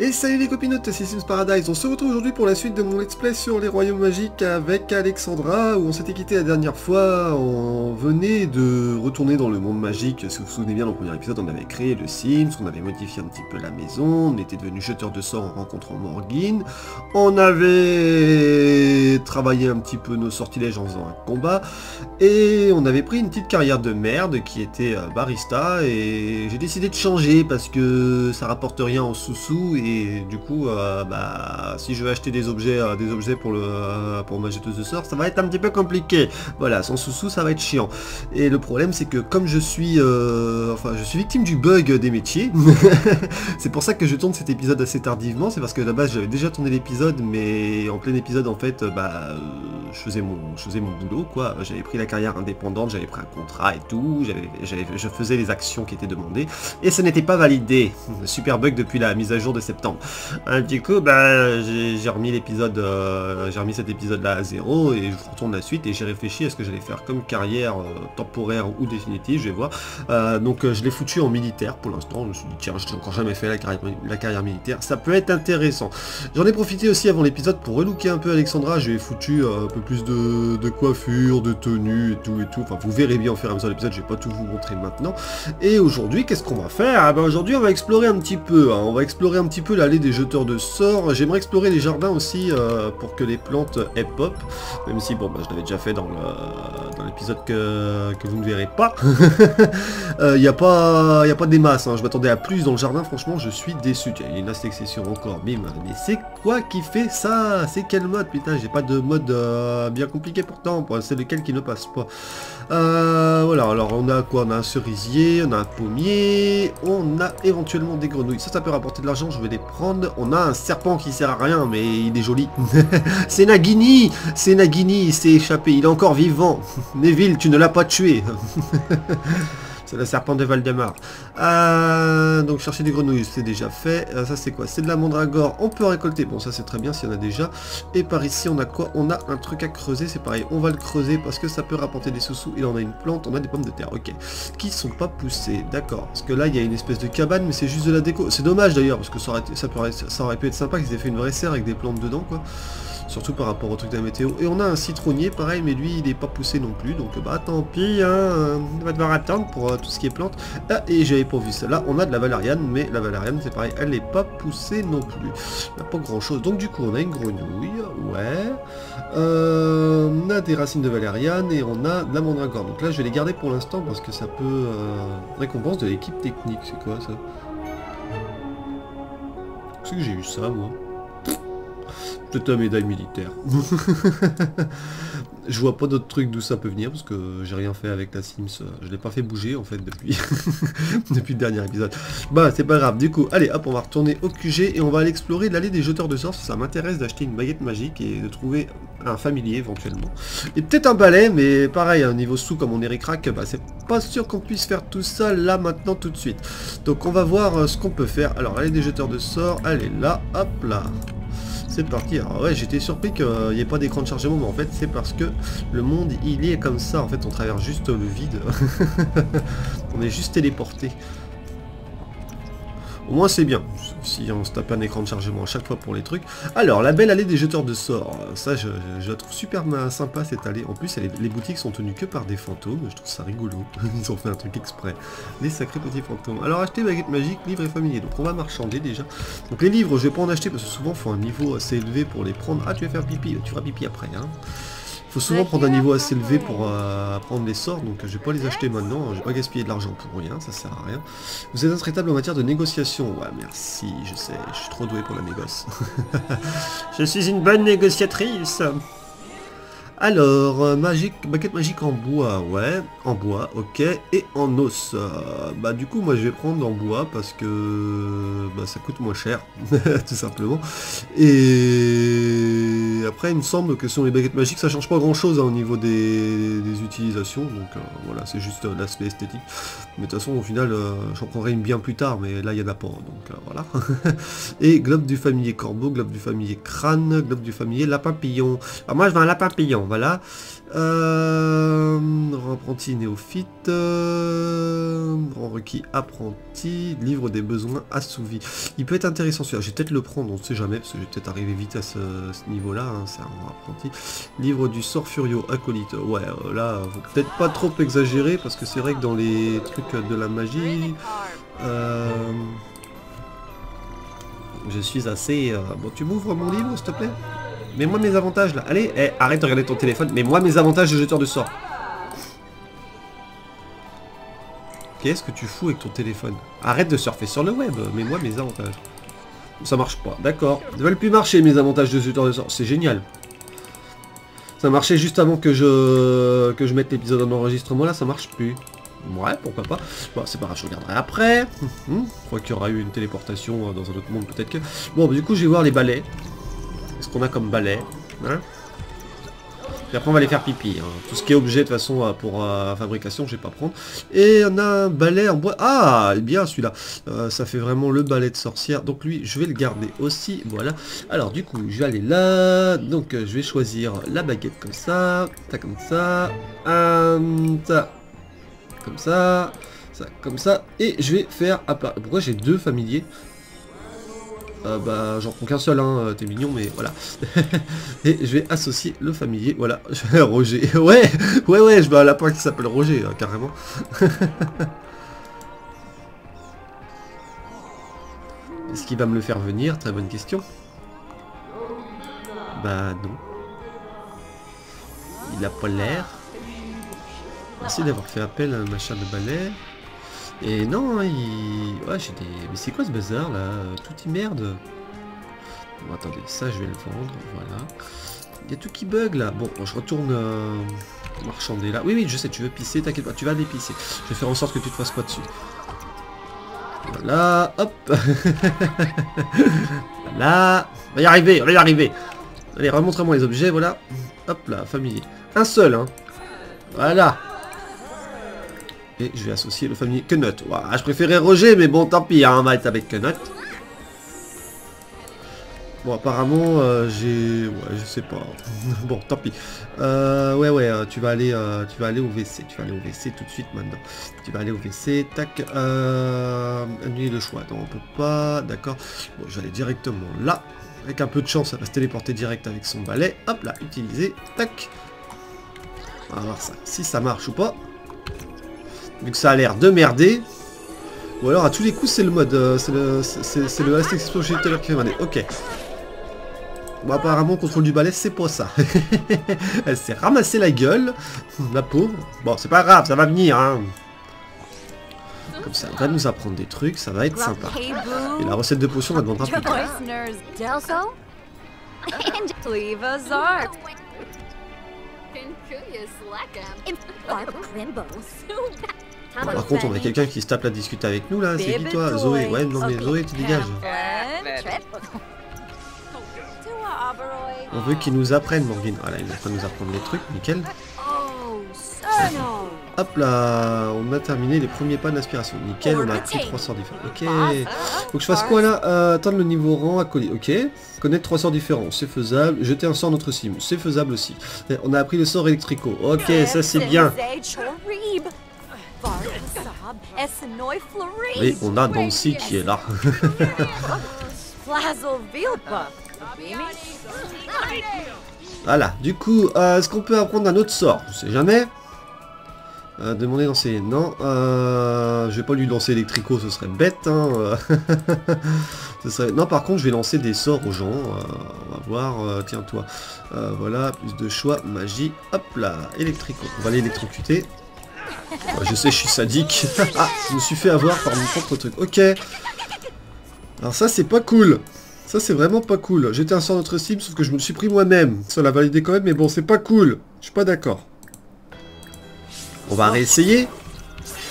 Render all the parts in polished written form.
Et salut les copinotes, c'est Sims Paradise. On se retrouve aujourd'hui pour la suite de mon let's play sur les royaumes magiques avec Alexandra, où on s'était quitté la dernière fois. On venait de retourner dans le monde magique. Si vous vous souvenez bien, dans le premier épisode, on avait créé le Sims, on avait modifié un petit peu la maison, on était devenu jeteur de sorts en rencontrant Morgyn, on avait travaillé un petit peu nos sortilèges en faisant un combat, et on avait pris une petite carrière de merde qui était barista, et j'ai décidé de changer parce que ça rapporte rien en sous-sous. Et du coup, si je veux acheter des objets pour ma jeteuse de sorts, ça va être un petit peu compliqué. Voilà, sans sous-sous, ça va être chiant. Et le problème, c'est que comme je suis victime du bug des métiers, c'est pour ça que je tourne cet épisode assez tardivement. C'est parce que à la base, j'avais déjà tourné l'épisode, mais en plein épisode, en fait, je faisais mon boulot, quoi. J'avais pris la carrière indépendante, j'avais pris un contrat et tout, je faisais les actions qui étaient demandées, et ça n'était pas validé. Super bug depuis la mise à jour de septembre. Du coup, j'ai remis cet épisode là à zéro, et je retourne la suite, et j'ai réfléchi à ce que j'allais faire comme carrière temporaire ou définitive, je vais voir. Je l'ai foutu en militaire pour l'instant. Je me suis dit, tiens, je n'ai encore jamais fait la carrière militaire, ça peut être intéressant. J'en ai profité aussi avant l'épisode pour relooker un peu Alexandra. Je lui ai foutu un peu plus de coiffure, de tenue et tout et tout. Enfin, vous verrez bien au fur et à mesure de l'épisode, je vais pas tout vous montrer maintenant. Et aujourd'hui, qu'est-ce qu'on va faire? Aujourd'hui, on va explorer un petit peu, on va explorer un petit peu l'allée des jeteurs de sorts. J'aimerais explorer les jardins aussi pour que les plantes aient pop, même si bon, je l'avais déjà fait dans l'épisode que vous ne verrez pas. Il n'y a pas des masses, hein. Je m'attendais à plus dans le jardin, franchement je suis déçu. Tiens, il y a une accession encore, bim. Mais c'est quoi qui fait ça? C'est quel mode? Putain, j'ai pas de mode bien compliqué pourtant, c'est lequel qui ne passe pas. Voilà, alors on a quoi? On a un cerisier, on a un pommier, on a éventuellement des grenouilles, ça peut rapporter de l'argent, je vais les prendre. On a un serpent qui sert à rien, mais il est joli. C'est Nagini, c'est Nagini, il s'est échappé, il est encore vivant. Neville, tu ne l'as pas tué. C'est le serpent de Valdemar. Donc chercher des grenouilles, c'est déjà fait. Ça c'est quoi? C'est de la mandragore, on peut récolter. Bon, ça c'est très bien s'il y en a déjà. Et par ici on a quoi? On a un truc à creuser, c'est pareil. On va le creuser parce que ça peut rapporter des sous-sous. Il en a une plante, on a des pommes de terre, ok. Qui sont pas poussées, d'accord. Parce que là il y a une espèce de cabane, mais c'est juste de la déco. C'est dommage d'ailleurs, parce que ça aurait pu être sympa qu'ils aient fait une vraie serre avec des plantes dedans, quoi. Surtout par rapport au truc de la météo. Et on a un citronnier, pareil, mais lui, il n'est pas poussé non plus. Donc, tant pis, hein, on va devoir attendre pour tout ce qui est plante. Ah, et j'avais pas vu ça. Là, on a de la valériane, mais la valériane, c'est pareil, elle n'est pas poussée non plus. Il n'y a pas grand-chose. Donc, du coup, on a une grenouille, ouais. On a des racines de valériane et on a de la mandragore. Donc là, je vais les garder pour l'instant parce que ça peut... récompense de l'équipe technique, c'est quoi, ça? Est-ce que j'ai eu ça, moi? Peut-être la médaille militaire. Je vois pas d'autres trucs d'où ça peut venir, parce que j'ai rien fait avec la Sims. Je l'ai pas fait bouger, en fait, depuis depuis le dernier épisode. Bah, c'est pas grave. Du coup, allez, hop, on va retourner au QG et on va aller explorer l'allée des jeteurs de sorts. Ça m'intéresse d'acheter une baguette magique et de trouver un familier, éventuellement. Et peut-être un balai, mais pareil, au niveau sous, comme on est ric-rac, c'est pas sûr qu'on puisse faire tout ça, là, maintenant, tout de suite. Donc, on va voir ce qu'on peut faire. Alors, l'allée des jeteurs de sorts, allez, là, hop, là. C'est parti. Alors ouais, j'étais surpris qu'il n'y ait pas d'écran de chargement, mais en fait c'est parce que le monde il est comme ça, en fait on traverse juste le vide. On est juste téléporté. Au moins c'est bien, si on se tape un écran de chargement à chaque fois pour les trucs. Alors, la belle allée des jeteurs de sorts, ça je la trouve super sympa cette allée. En plus, les boutiques sont tenues que par des fantômes, je trouve ça rigolo. Ils ont fait un truc exprès. Les sacrés petits fantômes. Alors, acheter baguette magique, livre et familier. Donc on va marchander déjà. Donc les livres, je vais pas en acheter parce que souvent il faut un niveau assez élevé pour les prendre. Ah, tu vas faire pipi, tu feras pipi après, hein. Faut souvent prendre un niveau assez élevé pour prendre les sorts, donc je vais pas les acheter maintenant, je vais pas gaspiller de l'argent pour rien, ça sert à rien. Vous êtes intraitable en matière de négociation. Ouais, merci, je sais, je suis trop doué pour la négoce. Je suis une bonne négociatrice. Alors, baguette magique en bois, ouais, en bois, ok, et en os. Du coup, moi, je vais prendre en bois parce que ça coûte moins cher, tout simplement. Et et après il me semble que sur les baguettes magiques ça change pas grand chose hein, au niveau des utilisations, donc voilà, c'est juste l'aspect esthétique, mais de toute façon au final j'en prendrai une bien plus tard, mais là il y en a pas, donc voilà. Et globe du familier corbeau, globe du familier crâne, globe du familier lapin papillon. Alors moi je veux un lapin papillon, voilà. Apprenti néophyte, grand requis apprenti, livre des besoins assouvis. Il peut être intéressant celui-là, je vais peut-être le prendre, on ne sait jamais, parce que je vais peut-être arriver vite à ce niveau-là, hein, c'est un apprenti. Livre du sort furio, acolyte, ouais, là, faut peut-être pas trop exagérer, parce que c'est vrai que dans les trucs de la magie, je suis assez... Bon, tu m'ouvres mon livre, s'il te plaît? Mets-moi mes avantages, là. Allez, eh, arrête de regarder ton téléphone. Mets-moi mes avantages de jeteur de sort. Qu'est-ce que tu fous avec ton téléphone? Arrête de surfer sur le web. Mets-moi mes avantages. Ça marche pas. D'accord. Ils veulent plus marcher, mes avantages de jeteur de sort. C'est génial. Ça marchait juste avant que je mette l'épisode en enregistrement. Là, ça marche plus. Ouais, pourquoi pas. Bon, c'est pas grave, je regarderai après. Je crois qu'il y aura eu une téléportation dans un autre monde, peut-être que... Bon, bah, du coup, je vais voir les balais. Ce qu'on a comme balai, hein, et après on va les faire pipi, hein. Tout ce qui est objet de toute façon pour fabrication, je vais pas prendre. Et on a un balai en bois, ah, bien celui-là, ça fait vraiment le balai de sorcière, donc lui je vais le garder aussi, voilà. Alors du coup je vais aller là, donc je vais choisir la baguette comme ça, ça, comme ça, ça, comme ça, et je vais faire apparaître, pourquoi j'ai deux familiers? Bah j'en prends qu'un seul, hein, t'es mignon, mais voilà. Et je vais associer le familier, voilà, Roger, ouais, je vais à la pointe qui s'appelle Roger, hein, carrément. Est-ce qu'il va me le faire venir? Très bonne question. Bah non. Il a pas l'air. Merci d'avoir fait appel à un machin de balai. Et non, il... Ouais, j'ai des... Mais c'est quoi ce bazar, là? Tout y merde. Bon, attendez, ça, je vais le vendre, voilà. Il y a tout qui bug, là. Bon, je retourne marchander, là. Oui, je sais, tu veux pisser, t'inquiète pas, tu vas aller pisser. Je vais faire en sorte que tu te fasses pas dessus. Voilà, hop. Voilà. On va y arriver, on va y arriver. Allez, remontre-moi les objets, voilà. Hop là, familier. Un seul, hein. Voilà. Et je vais associer le familier Knut. Wow, je préférais Roger, mais bon, tant pis, hein, on va être avec Knut. Bon, apparemment, j'ai... Ouais, je sais pas. Bon, tant pis. Tu vas aller au WC. Tu vas aller au WC tout de suite, maintenant. Tu vas aller au WC, tac. Annuler le choix. Non, on peut pas, d'accord. Bon, je vais aller directement là. Avec un peu de chance, elle va se téléporter direct avec son balai. Hop là, utiliser, tac. On va voir ça. Si ça marche ou pas. Vu que ça a l'air de merder. Ou alors à tous les coups c'est le mode. C'est le Last Explosion tout à l'heure qui fait merder. Ok. Bon, apparemment contrôle du balai c'est pas ça. Elle s'est ramassée la gueule. La pauvre. Bon, c'est pas grave, ça va venir, hein. Comme ça, elle va nous apprendre des trucs, ça va être sympa. Et la recette de potion, on la demandera plus tard. Bon, par contre, on a quelqu'un qui se tape à discuter avec nous là, c'est qui toi? Zoé, ouais, non mais Zoé, tu dégages. On veut qu'il nous apprenne, Morgyn. Voilà, il est en train de nous apprendre les trucs, nickel. Hop là, on a terminé les premiers pas d'aspiration, nickel, on a appris 3 sorts différents. Ok, faut que je fasse quoi là? Atteindre le niveau rang acolyte, ok. Connaître 3 sorts différents, c'est faisable. Jeter un sort notre sim, c'est faisable aussi. On a appris le sort électrico, ok, ça c'est bien. Et on a Nancy qui est là. Voilà, du coup, est-ce qu'on peut apprendre un autre sort? Je sais jamais. Demander lancer, non, je vais pas lui lancer électrico, ce serait bête, hein, ce serait... Non, par contre je vais lancer des sorts aux gens, on va voir, tiens toi, voilà, plus de choix, magie, hop là, électrico, on va l'électrocuter, je sais je suis sadique, ah, je me suis fait avoir par mon propre truc, ok, alors ça c'est pas cool. Ça c'est vraiment pas cool, j'étais un sort notre cible, sauf que je me le suis pris moi-même, ça l'a validé quand même, mais bon c'est pas cool, je suis pas d'accord. On va réessayer.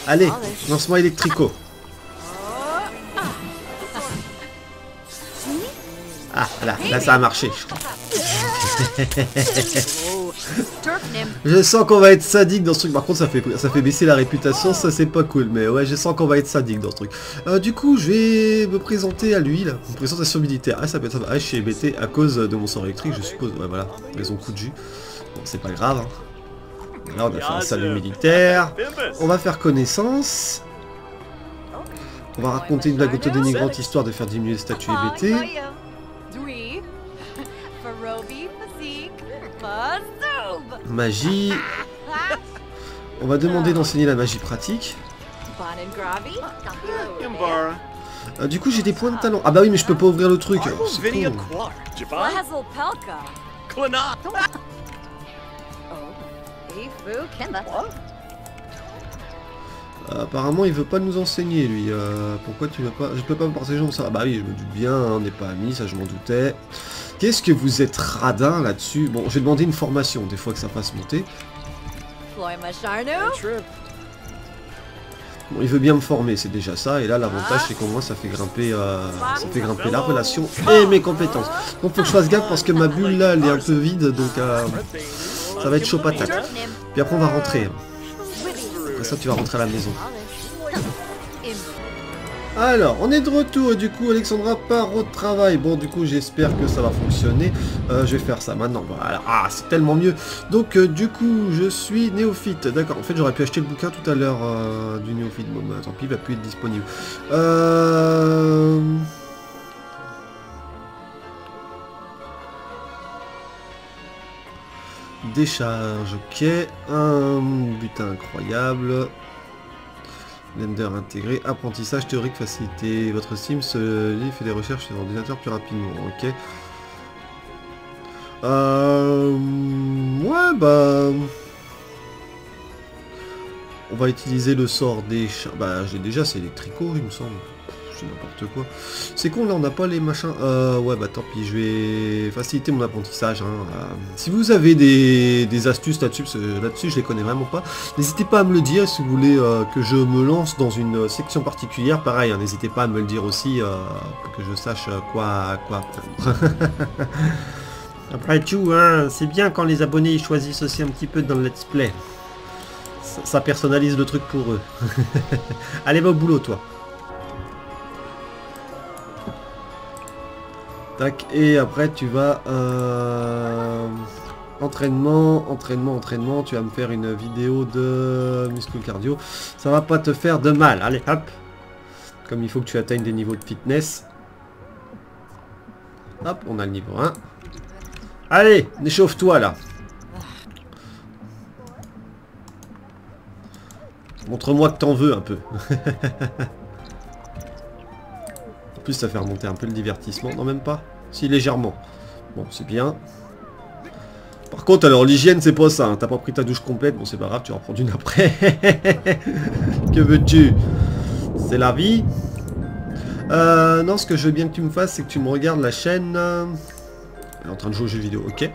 Allez, lancement électrico. Ah, là, là ça a marché. Je sens qu'on va être sadique dans ce truc. Par contre, ça fait baisser la réputation, ça c'est pas cool. Mais ouais, je sens qu'on va être sadique dans ce truc. Du coup, je vais me présenter à lui, là. Une présentation militaire. Ah, ça peut être sympa. Ah, je suis ébêté à cause de mon sang électrique, je suppose. Ouais, voilà. Ils ont coup de jus. Bon, c'est pas grave, hein. Là, on a fait un salut militaire. On va faire connaissance. On va raconter une blague auto-dénigrante histoire de faire diminuer les statues hébétées. Magie. On va demander d'enseigner la magie pratique. Du coup, j'ai des points de talent. Ah bah oui, mais je peux pas ouvrir le truc. Apparemment, il veut pas nous enseigner, lui. Pourquoi tu vas pas... Je peux pas me partager ça. Ah bah oui, je me doute bien, hein, on n'est pas amis, ça je m'en doutais. Qu'est-ce que vous êtes radin là-dessus? Bon, j'ai demandé une formation, des fois que ça passe monter. Bon, il veut bien me former, c'est déjà ça. Et là, l'avantage, c'est qu'au moins, ça fait grimper la relation et mes compétences. Donc, faut que je fasse gaffe parce que ma bulle, là, elle est un peu vide, donc ça va être chaud patate. Puis après, on va rentrer. Après ça, tu vas rentrer à la maison. Alors, on est de retour et du coup, Alexandra part au travail. Bon, du coup, j'espère que ça va fonctionner. Je vais faire ça maintenant. Voilà. Ah, c'est tellement mieux. Donc, du coup, je suis néophyte. D'accord. En fait, j'aurais pu acheter le bouquin tout à l'heure du néophyte. Bon, bah, tant pis, il va plus être disponible. Décharge, ok. Un butin incroyable. Blender intégré, apprentissage théorique facilité. Votre Sims fait des recherches sur l'ordinateur plus rapidement, ok. Ouais, bah... On va utiliser le sort des... Bah, j'ai déjà, c'est électrico, il me semble. C'est n'importe quoi. C'est con, là, on n'a pas les machins... ouais, bah tant pis, je vais faciliter mon apprentissage. Hein. Si vous avez des astuces là-dessus, je les connais vraiment pas, n'hésitez pas à me le dire. Si vous voulez que je me lance dans une section particulière, pareil, hein, n'hésitez pas à me le dire aussi, pour que je sache quoi apprendre. Après tout, hein, c'est bien quand les abonnés choisissent aussi un petit peu dans le let's play. Ça personnalise le truc pour eux. Allez, va au boulot, toi. Tac, et après tu vas entraînement, tu vas me faire une vidéo de muscle cardio, ça va pas te faire de mal, allez hop, comme il faut que tu atteignes des niveaux de fitness, hop, on a le niveau 1, allez, échauffe-toi là, montre-moi que t'en veux un peu. En plus ça fait remonter un peu le divertissement, non même pas, si légèrement, bon c'est bien. Par contre alors l'hygiène c'est pas ça, hein. T'as pas pris ta douche complète, bon c'est pas grave, tu vas en prendre une après. Que veux-tu, c'est la vie. Non, ce que je veux bien que tu me fasses c'est que tu me regardes la chaîne, elle est en train de jouer aux jeux vidéo, ok.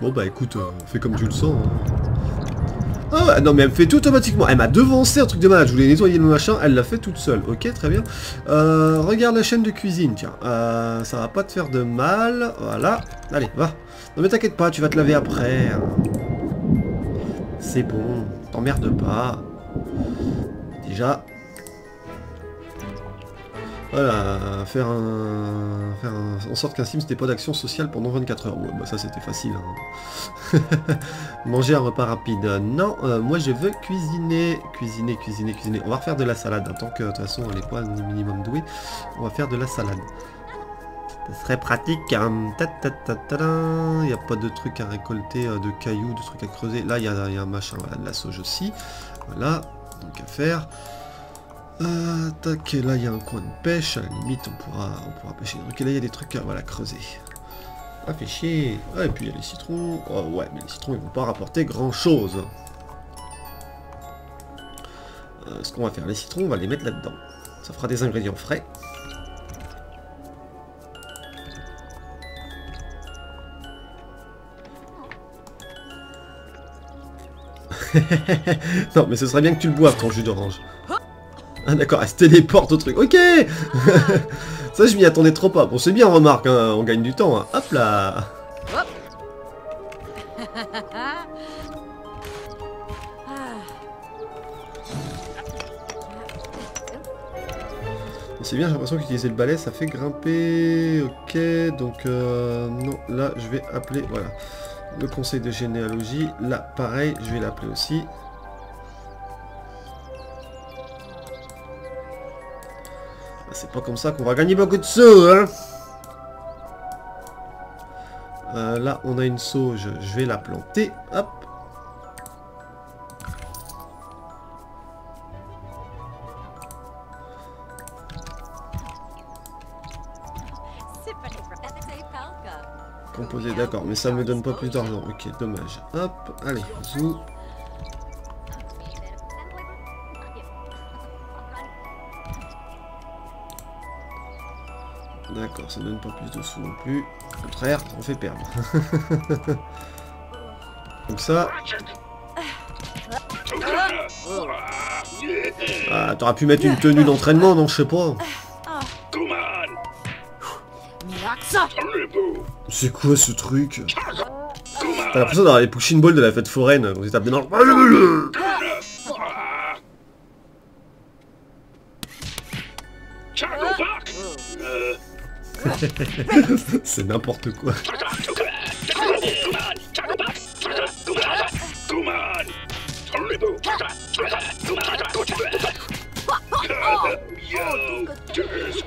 Bon bah écoute, fais comme tu le sens, hein. Ah ouais, non mais elle me fait tout automatiquement, elle m'a devancé un truc de malade, je voulais nettoyer le machin, elle l'a fait toute seule, ok très bien. Regarde la chaîne de cuisine, tiens, ça va pas te faire de mal, voilà, allez va. Non mais t'inquiète pas, tu vas te laver après. C'est bon, t'emmerde pas. Déjà. Voilà, faire en sorte qu'un Sims n'ait pas d'action sociale pendant 24 heures. Ouais, bah ça c'était facile. Hein. Manger un repas rapide. Non, moi je veux cuisiner. Cuisiner. On va refaire de la salade. Hein, tant que de toute façon elle n'est pas un minimum douée. On va faire de la salade. Ce serait pratique. Il n'y a pas de truc à récolter, de cailloux, de trucs à creuser. Là il y a un machin. Voilà, de la sauge aussi. Voilà, donc à faire. Tac, et là il y a un coin de pêche, à la limite on pourra pêcher. Donc là il y a des trucs à voilà, creuser. Ah fait chier. Ah et puis il y a les citrons. Oh, ouais mais les citrons ils vont pas rapporter grand chose. Ce qu'on va faire, les citrons on va les mettre là-dedans. Ça fera des ingrédients frais. Non mais ce serait bien que tu le boives ton jus d'orange. Ah d'accord, elle se téléporte au truc, ok. Ça, je m'y attendais trop pas. Bon, c'est bien, remarque, hein, on gagne du temps. Hein. Hop là. Hop. C'est bien, j'ai l'impression qu'utiliser le balai, ça fait grimper. Ok, donc non, là, je vais appeler, voilà, le conseil de généalogie. Là, pareil, je vais l'appeler aussi. C'est pas comme ça qu'on va gagner beaucoup de sous, hein. Là, on a une sauge, je vais la planter, hop. Composé, d'accord, mais ça me donne pas plus d'argent, ok, dommage. Hop, allez, zou. D'accord, ça donne pas plus de sous non plus. Au contraire, on fait perdre. Comme ça. Ah, t'aurais pu mettre une tenue d'entraînement, non, je sais pas. C'est quoi ce truc? T'as l'impression d'avoir les pushing balls de la fête foraine. On se tape des mains. C'est n'importe quoi.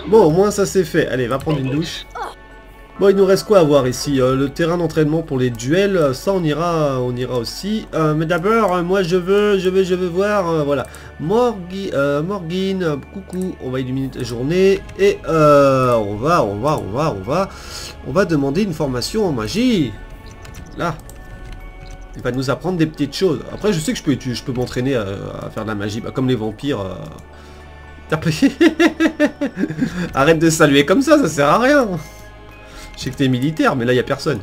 Bon, au moins ça c'est fait. Allez, va prendre une douche. Bon, il nous reste quoi à voir ici? Le terrain d'entraînement pour les duels, ça on ira aussi. Mais d'abord, moi je veux voir, voilà. Morgyn, coucou, on va illuminer la journée et on va demander une formation en magie. Là, il va nous apprendre des petites choses. Après, je sais que je peux m'entraîner à faire de la magie, bah, comme les vampires. Arrête de saluer comme ça, ça sert à rien. Je sais que t'es militaire, mais là, il n'y a personne.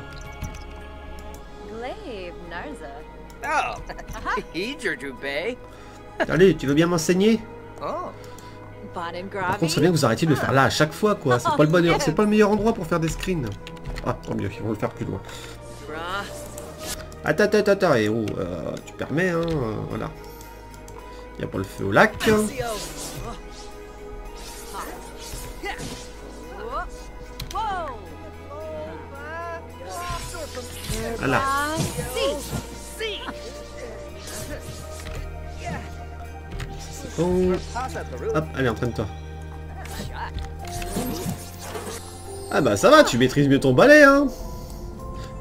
Allez, tu veux bien m'enseigner? Par contre, c'est bien que vous arrêtiez de le faire là à chaque fois, quoi. C'est pas le bon, c'est pas le meilleur endroit pour faire des screens. Ah, tant mieux, ils vont le faire plus loin. Attends, et oh, tu permets, hein, voilà. Il n'y a pas le feu au lac. Hein. Voilà. C'est bon. Hop, allez, entraîne-toi. Ah bah ça va, tu maîtrises mieux ton balai, hein.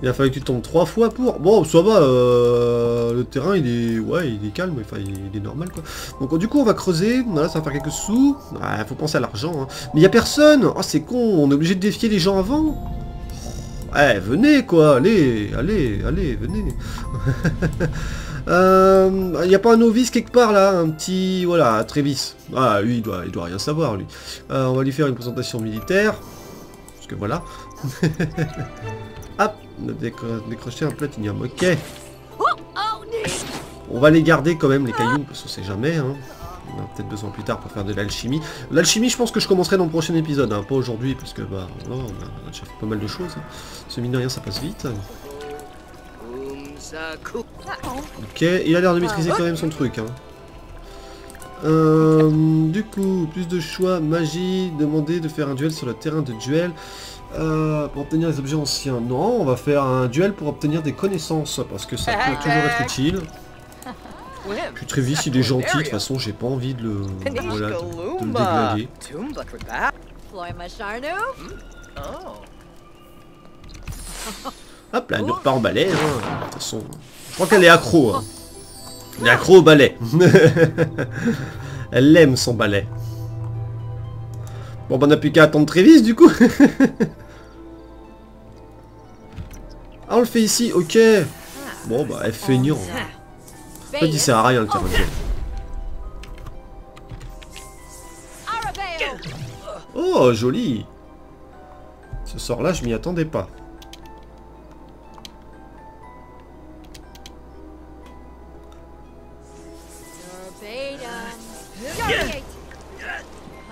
Il a fallu que tu tombes 3 fois pour... Bon, ça va, le terrain, il est... Ouais, il est calme, enfin, il est normal, quoi. Donc, du coup, on va creuser, voilà, ça va faire quelques sous. Ah, faut penser à l'argent, hein. Mais il n'y a personne. Oh, c'est con, on est obligé de défier les gens avant. Eh, venez quoi, allez, venez. Y a pas un novice quelque part là, un petit, voilà, Trévis. Ah, lui, il doit rien savoir, lui. On va lui faire une présentation militaire, parce que voilà. Hop, on a décroché un platinium, ok. On va les garder quand même, les cailloux, parce qu'on sait jamais, hein. On a peut-être besoin plus tard pour faire de l'alchimie. L'alchimie, je pense que je commencerai dans le prochain épisode, hein, pas aujourd'hui, parce que bah, on a déjà fait pas mal de choses. Hein. Parce que mine de rien, ça passe vite. Ok, il a l'air de maîtriser quand même son truc. Hein. Du coup, plus de choix, magie, demander de faire un duel sur le terrain de duel. Pour obtenir des objets anciens, non, on va faire un duel pour obtenir des connaissances, parce que ça peut toujours être utile. Puis Trévis, il est gentil, de toute façon j'ai pas envie de le, voilà, de le déglinguer. Hop là, elle nous repart en balai, hein. De toute façon, je crois qu'elle est accro, hein. Elle est accro au balai. Elle aime son balai. Bon, on n'a plus qu'à attendre Trévis du coup. Ah, on le fait ici, ok. Bon bah, elle fait ignorant. En fait, il sert à rien le terrain de jeu. Oh, joli. Ce sort-là, je m'y attendais pas.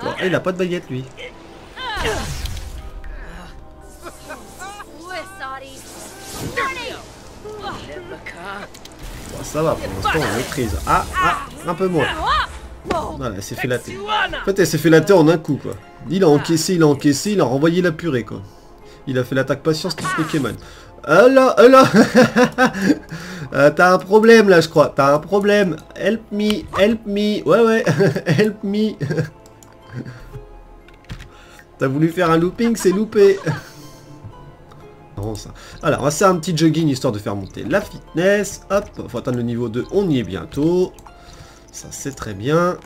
Bon, il a pas de baguette, lui. Bon, ça va, pour l'instant on maîtrise. Ah, ah, un peu moins. Voilà, elle s'est fait latter. En fait, elle s'est fait latter en un coup, quoi. Il a encaissé, il a encaissé, il a renvoyé la purée, quoi. Il a fait l'attaque patience type Pokémon. Ah là, ah là. T'as un problème, là, je crois. T'as un problème. Help me, help me. Ouais, ouais, help me. T'as voulu faire un looping, c'est loupé. Non, ça. Alors, on va faire un petit jogging, histoire de faire monter la fitness. Hop, faut atteindre le niveau 2, on y est bientôt. Ça, c'est très bien.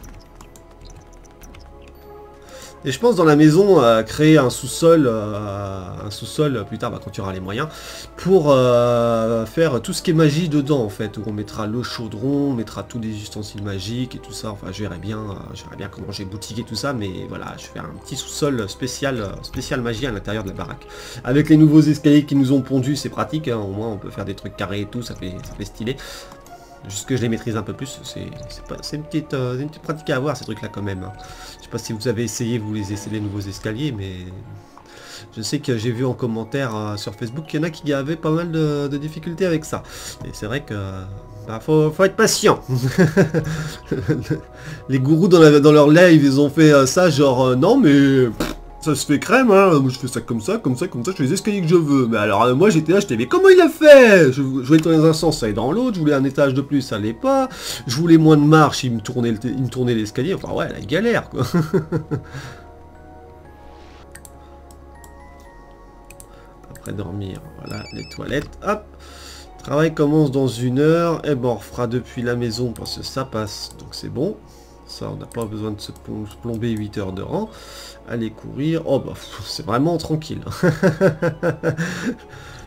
Et je pense dans la maison, créer un sous-sol plus tard, bah, quand il y aura les moyens, pour faire tout ce qui est magie dedans, en fait, où on mettra le chaudron, on mettra tous les ustensiles magiques et tout ça. Enfin, je verrai bien comment j'ai boutiqué tout ça, mais voilà, je vais faire un petit sous-sol spécial magie à l'intérieur de la baraque. Avec les nouveaux escaliers qui nous ont pondus, c'est pratique, hein, au moins on peut faire des trucs carrés et tout, ça fait stylé. Juste que je les maîtrise un peu plus, c'est une petite pratique à avoir ces trucs là quand même. Je sais pas si vous avez essayé, vous les essayez les nouveaux escaliers, mais je sais que j'ai vu en commentaire sur Facebook qu'il y en a qui avaient pas mal de difficultés avec ça. Et c'est vrai que bah, faut être patient. Les gourous dans leur live ils ont fait ça genre non mais ça se fait crème, hein. Moi je fais ça comme ça, je fais les escaliers que je veux. Mais alors moi j'étais là, j'étais mais comment il a fait? Je voulais dans un sens, ça allait dans l'autre, je voulais un étage de plus, ça allait pas. Je voulais moins de marche, il me tournait l'escalier, enfin ouais, la galère quoi. Après dormir, voilà, les toilettes, hop. Travail commence dans 1 heure, et bon on refera depuis la maison parce que ça passe, donc c'est bon. Ça, on n'a pas besoin de se plomber 8 heures de rang. Aller courir. Oh, bah, c'est vraiment tranquille.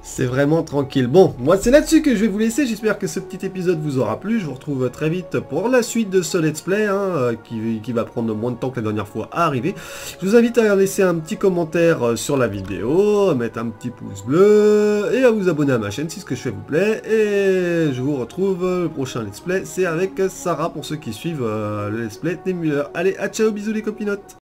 C'est vraiment tranquille. Bon, moi, c'est là-dessus que je vais vous laisser. J'espère que ce petit épisode vous aura plu. Je vous retrouve très vite pour la suite de ce let's play, hein, qui va prendre moins de temps que la dernière fois à arriver. Je vous invite à laisser un petit commentaire sur la vidéo, à mettre un petit pouce bleu, et à vous abonner à ma chaîne si ce que je fais vous plaît. Et je vous retrouve le prochain let's play. C'est avec Sarah pour ceux qui suivent le let's play des Muller. Allez, à ciao, bisous les copinotes.